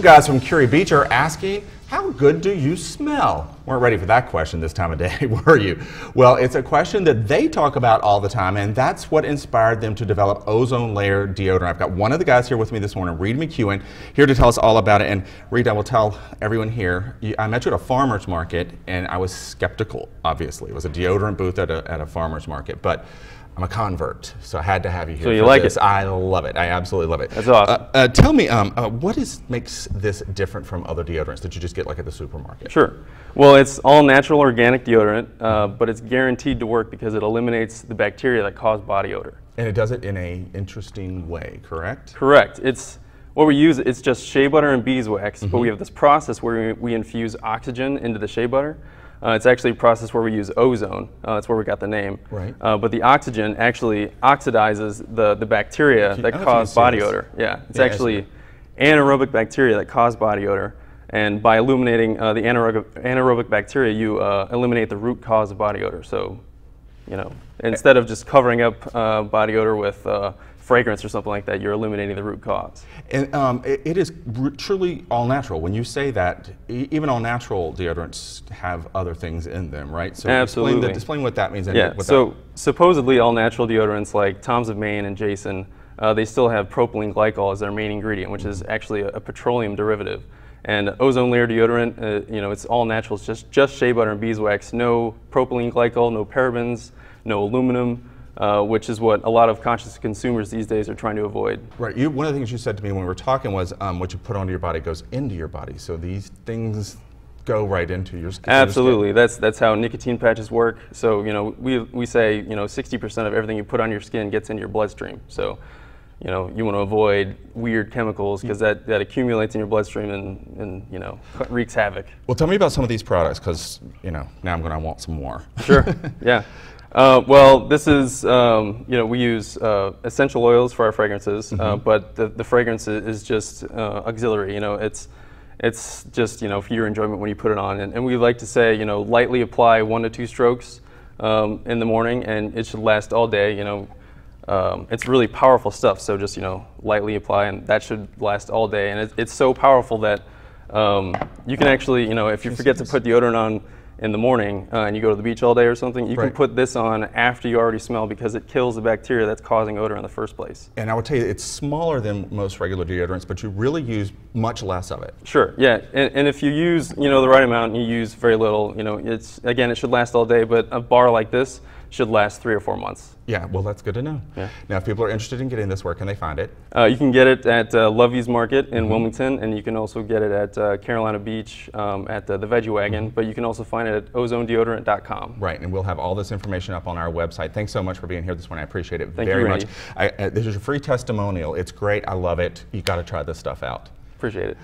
You guys from Curie Beach are asking, how good do you smell? Weren't ready for that question this time of day, were you? Well, it's a question that they talk about all the time, and that's what inspired them to develop Ozone Layer Deodorant. I've got one of the guys here with me this morning, Reed McEwen, here to tell us all about it. And Reed, I will tell everyone here, I met you at a farmer's market, and I was skeptical, obviously. It was a deodorant booth at a farmer's market, but I'm a convert, so I had to have you here. So you like this. I love it. I absolutely love it. That's awesome. Tell me, what makes this different from other deodorants that you just get like at the supermarket? Sure. Well, it's all natural organic deodorant, but it's guaranteed to work because it eliminates the bacteria that cause body odor. And it does it in an interesting way, correct? Correct. It's what we use. It's just shea butter and beeswax, but we have this process where we infuse oxygen into the shea butter. It's actually a process where we use ozone. That's where we got the name. Right. But the oxygen actually oxidizes the bacteria that cause body odor. Yeah, it's actually anaerobic bacteria that cause body odor. And by eliminating the anaerobic bacteria, you eliminate the root cause of body odor. So, you know, instead of just covering up body odor with fragrance or something like that, you're eliminating the root cause. And it is truly all natural. When you say that, even all natural deodorants have other things in them, right? So absolutely. Explain what that means. And yeah, so supposedly all natural deodorants like Tom's of Maine and Jason, they still have propylene glycol as their main ingredient, which is actually a petroleum derivative. And Ozone Layer Deodorant, you know, it's all natural. It's just shea butter and beeswax, no propylene glycol, no parabens, no aluminum. Which is what a lot of conscious consumers these days are trying to avoid. Right. One of the things you said to me when we were talking was what you put onto your body goes into your body. So these things go right into your skin. Absolutely. That's how nicotine patches work. So, you know, we say, you know, 60% of everything you put on your skin gets into your bloodstream. So, you know, you want to avoid weird chemicals because that accumulates in your bloodstream and you know, wreaks havoc. Well, tell me about some of these products because, you know, now I'm going to want some more. Sure. Yeah. Well, this is, you know, we use essential oils for our fragrances, but the fragrance is just auxiliary, you know, it's just, you know, for your enjoyment when you put it on. And we like to say, you know, lightly apply 1 to 2 strokes in the morning, and it should last all day, you know. It's really powerful stuff, so just, you know, lightly apply, and that should last all day. And it's so powerful that you can actually, you know, if you forget to put deodorant on in the morning and you go to the beach all day or something, you can put this on after you already smell because it kills the bacteria that's causing odor in the first place. And I will tell you, it's smaller than most regular deodorants, but you really use much less of it. Sure, yeah, and if you use, you know, the right amount and you use very little, you know, it's, again, it should last all day, but a bar like this should last 3 or 4 months. Yeah, well, that's good to know. Yeah. Now, if people are interested in getting this, where can they find it? You can get it at Lovey's Market in Wilmington, and you can also get it at Carolina Beach at the Veggie Wagon, but you can also find it at ozonedeodorant.com. Right, and we'll have all this information up on our website. Thanks so much for being here this morning. I appreciate it very much. This is a free testimonial. It's great. I love it. You got to try this stuff out. Appreciate it.